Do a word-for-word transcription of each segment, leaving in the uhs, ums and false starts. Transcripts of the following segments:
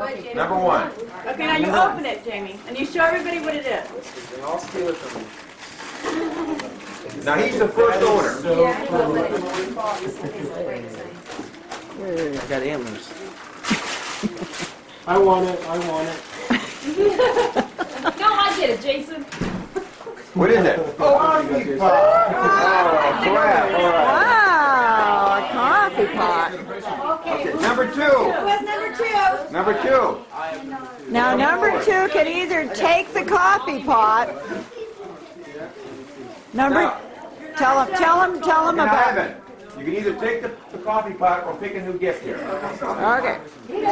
Okay. Number one. Okay, now you open it, Jamie, and you show everybody what it is. They all steal it from me. Now he's the first owner. So yeah, I got antlers. I want it. I want it. No, I get it, Jason. What is it? Oh, coffee pot. Oh, crap. Wow, a coffee pot. Okay, number two. Who's number two? Number two. Now, number two can either take the coffee pot. Number. Tell him. Tell him. Tell him about it. You can either take the, the coffee pot or pick a new gift here. Okay.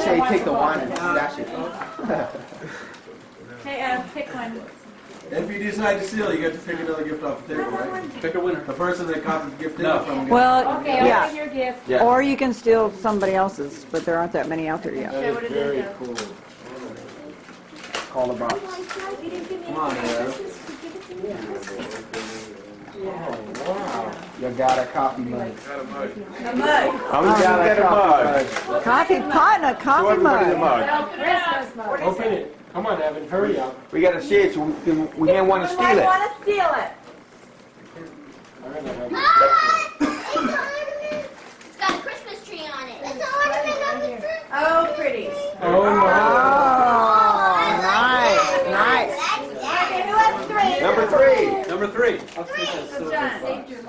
So you take the one and dash it. Hey, uh, pick one. If you decide to steal, you have to pick another gift off the table, right? Pick a winner. The person that copies the gift no. from Well, okay, yeah. Open your gift. Yeah. Or you can steal somebody else's, but there aren't that many out there yet. That is very cool. Call the box. Come on, Eric. Oh, wow. You got a coffee mug. Got a mug. A mug. I'm gonna get a mug. Coffee pot and a coffee mug. A mug. Open it. Come on, Evan, hurry up. We gotta see it, so we, we can't want to steal it. We want to steal it. It's got a Christmas tree on it. It's ornament on the tree. Oh, pretty. Oh, oh nice, nice. Okay, who has three? Number three. Number three. I'll take that silver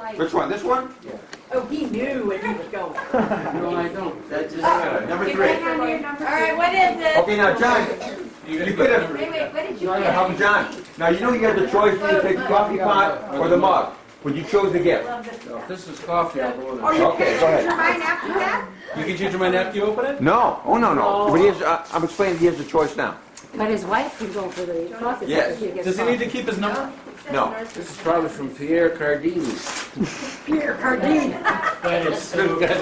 box. Which one? This one? Yeah. Oh, he knew where he was going. No, I don't. That's just uh, number three. All right, what is it? Okay, now, John. You could have. Wait, wait, what did you get? John, now you know you had the choice to take the coffee pot or the mug, but you chose the gift. No, if this is coffee, I'll go with it. Okay, go ahead. Did you mind after that? You can choose your mind after you open it? No, oh no, no. But he has, uh, I'm explaining he has the choice now. But his wife can go for the coffee. Yes. Does he need to keep his number? No. This is probably from Pierre Cardini. Pierre Cardini. That is so good. You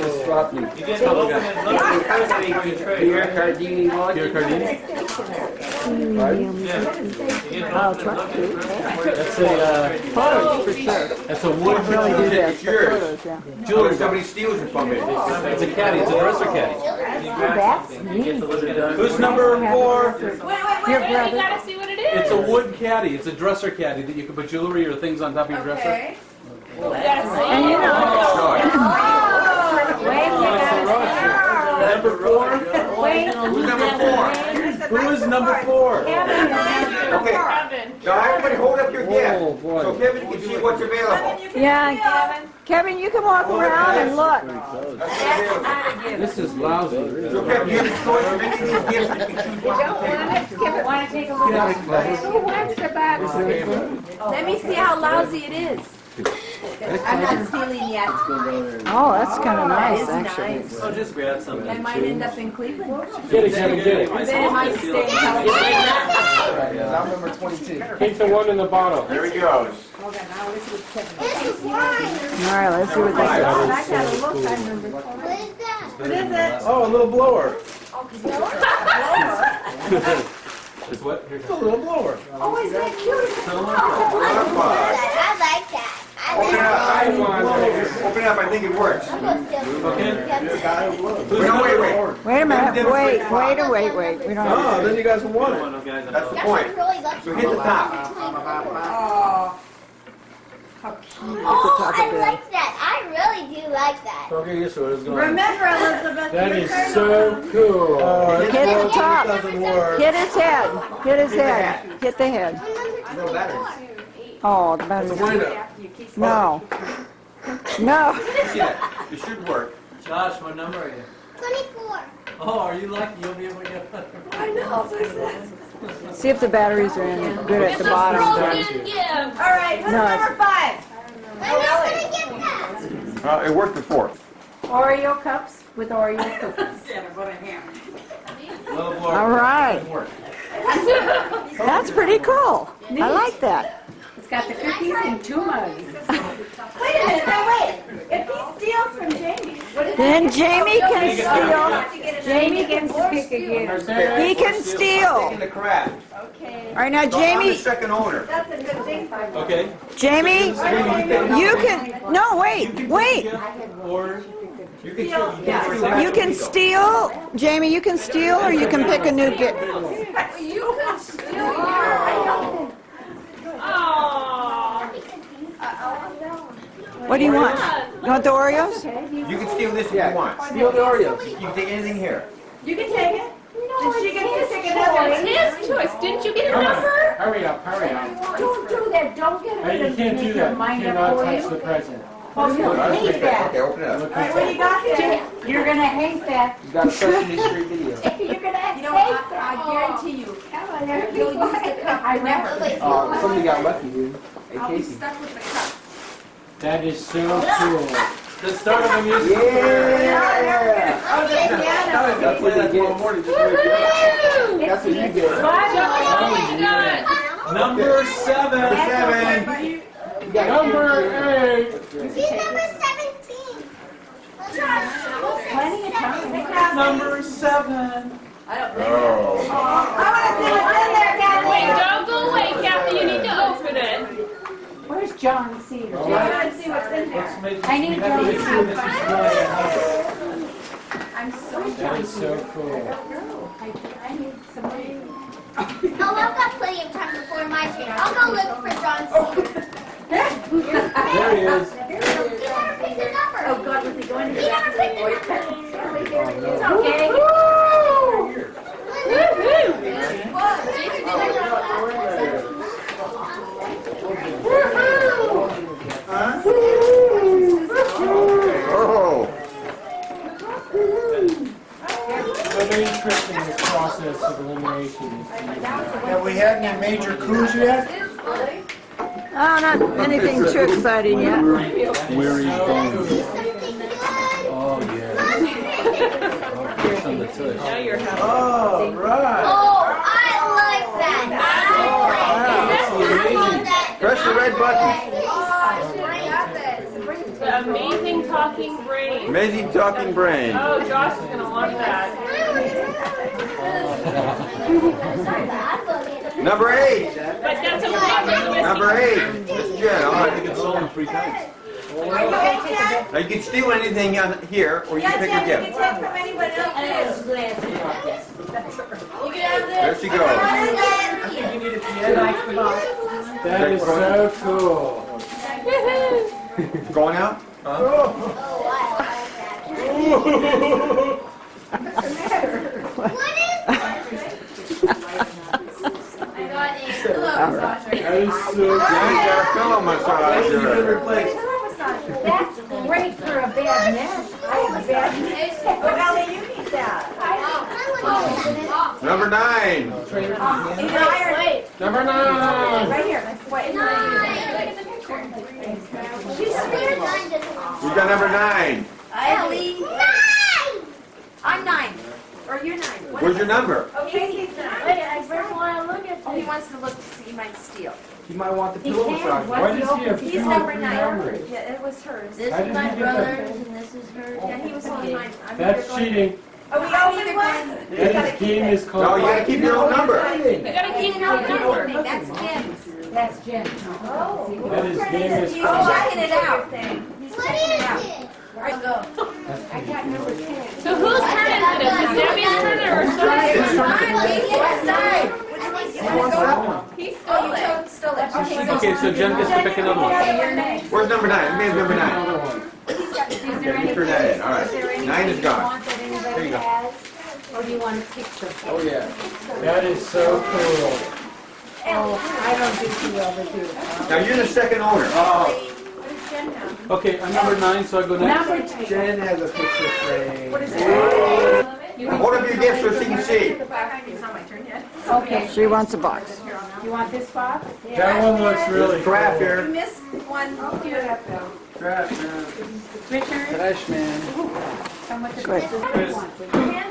just open it and look at the person he can trade. Pierre Cardini. Pierre Cardini? Right? Yeah. I'll try to. That's a, uh, photos for sure. That's a wood really do that. Photos, yeah. Jewelry, somebody steals it from me. It's a caddy. It's a dresser caddy. That's neat. Who's number four? Wait, wait, wait, wait, you gotta see what it is. It's a wood caddy. It's a dresser caddy that you can put jewelry or things on top of your okay. dresser. Well, you gotta see. And you know. Oh, wait, you gotta see. Number four? Wait. Who's number four? Who is number four? Kevin. Okay. Now, everybody hold up your gift. Oh, boy. So Kevin can see what's available. Yeah, Kevin. Kevin, you can walk oh, around and look. This is lousy. So, Kevin, you have a choice of any of these gifts that you choose. You don't want it? Kevin, want to take a look at it? Who wants the box? Let me see how lousy it is. I'm not stealing yet. Oh, that's kind of nice, oh, actually. Nice. Oh, just grab something. I might end up in Cleveland. Get it, Kevin, get it. Then I might stay in California. I'm number twenty-two. Keep the one in the bottle. There he goes. Hold on, now let's see what Kevin is. This is mine! Alright, let's see what this is. I got a look on number four. What is that? What is it? Oh, a little blower. Oh, a blower? It's what? It's a little blower. Oh, is that cute? I like that. I like that. Open it up. I want it. Open it up. I think it works. Okay. Wait, wait, wait. Wait a minute. Wait, wait, wait, wait. We don't have to. Oh, then you guys will want it. That's the point. So hit the top. Oh. Oh, I like that. I really do like that. Okay, yes, so it's going. Remember, Elizabeth. That is so cool. Uh, Hit the top. Hit his head. Hit his head. Hit the head. No batteries. Oh, the batteries. It's a no. No. It should work. Josh, what number are you? Twenty-four. Oh, are you lucky? You'll be able to get one. I know. So sad. See if the batteries are in good at the bottom. All right, who's no, number five? I'm not gonna get that. Uh, it worked before. Oreo cups with Oreo cookies. All right. That's pretty cool. I like that. It's got the cookies and two mugs. Wait a minute, now wait. If he steals from Jamie, what is then Jamie can steal. Jamie can pick again. He can steal. Okay. All right, now Jamie. Second owner. That's a good thing. Okay. Jamie, you can. No, wait, wait. You can steal. Yeah. You can steal, Jamie. You can steal, or you can pick a new gift. You can steal. Oh. What do you want? You want the Oreos? You can steal this if you want. Steal the Oreos. You can take anything here. You can take it. No, did she get his choice? It's his choice. Didn't you get a number? Hurry up, hurry up. Don't do that. Don't get rid of it. You can't do that. You cannot touch the present. Oh, you'll hate that. Okay, open it up. All right, what do you got there? You're going to hate that. You got a Sesame Street video. You're going to hate that. I guarantee you. Ellen, you'll use the cup. I never. Oh, somebody got lucky, dude. I'll be stuck with the cup. That is so cool. The start of the music. Yeah! yeah. Okay, piano. That's what you get. That's what you get. Five. Number seven. Seven. Number eight. She's number seventeen. Number seven. I don't think. Oh. I want to see what's in there, Kathy. Wait, don't go away, Kathy. You need to open it. Where's John Cedar? John, right. See what's in there. I need John Cedar. I'm so John Cedar. So cool. I don't know. I, I need somebody. Oh, I've got plenty of time before my turn. I'll go look for John Cedar. There he is. He never picked a number. Oh, God, was he going to He never picked a number. It's okay. Woo-hoo! Woo-hoo! Woo-hoo! Huh? Woo-hoo! Oh! So very interesting, this process of elimination. Have we had any major coups yet? Oh, not anything too exciting yet. Where is Bones? Oh, yeah. Here's on the tush. Now you're happy. Oh, right. Oh, I like that. Oh, I like that. Press the red button. Oh, the amazing talking brain. Amazing talking brain. Oh, Josh is going to love that. Number eight. But that's a problem. Number eight. That's Jen. I'll have to get stolen three times. Now you can steal anything on here, or you yeah, can pick Jen, a gift. You can take from anyone else. You can have this. There she goes. I think you need a piano. That is so cool. Going out? Huh? Oh, I like that. What's the matter? What is this? I got a pillow massager. That is so cool. I got a pillow massager. That's great for a bad mess. I have a bad mess. But Ellie, you need that. Oh. Number nine. Oh, number nine. Right here. Nine. We got number nine. Ellie. Nine. I'm nine. Or you're nine. What Where's your number? Okay, he's nine. Wait, I first want to look at. Oh, he wants to look to see. He might steal. He might want the pillow massage. Why does he have He's number nine. Yeah, it was hers. This is my brother's, and this is hers. Yeah, he was holding mine. That's cheating. Oh, we all either one. This game is called. No, you gotta keep your own number. You gotta keep your own number. That's Jim's. That's Jim's. Oh. That is Jim's. He's checking it out. He's checking it out. I'll go. I got number ten. So whose turn is it? Is it Debbie's turn or Sophie's turn? I think it's mine. He stole it. Okay, so Jim gets to pick another one. Where's number nine? Where's number nine? Is there any? All right. Nine is gone. There you go. Or do you want a picture? Oh yeah. That is so cool. Oh, I don't think you ever do. Now you're the second owner. Oh. Okay, I'm number nine, so I go next. Number ten. Jen has a picture frame. What is it? What have you gifts so she can see? It's not my turn yet. Okay. She wants a box. You want this box? Yeah. That one looks really cool. Crap here. You missed one. Here. Crap man. Richard. Trash man. How much is this?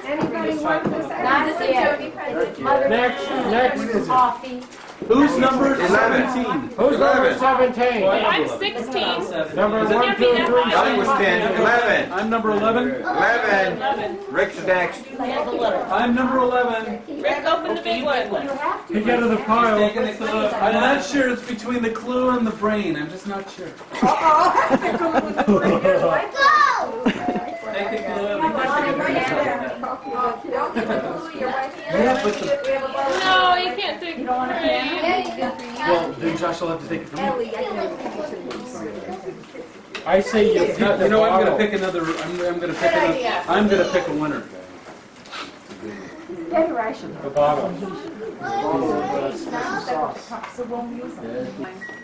Anybody want this? Not as a Jody present. Next, next. Coffee. Who's number seventeen? Who's number seventeen? I'm sixteen. Number one, two, three. I was ten. Eleven. I'm number eleven. Eleven. Rick's next. I'm number eleven. Rick, open the big one. Pick out of the pile. I'm not sure. It's between the clue and the brain. I'm just not sure. Uh oh. Go. Don't, don't give the glue your right hand. Yeah, but you, you have a no, you can't take it. You don't want to pan. Well, then Josh will have to take it from me. I say you've got. You know, I'm going to pick another. I'm, I'm going to pick another. I'm going to pick a winner. Generation. The bottle. The bottle. The sauce.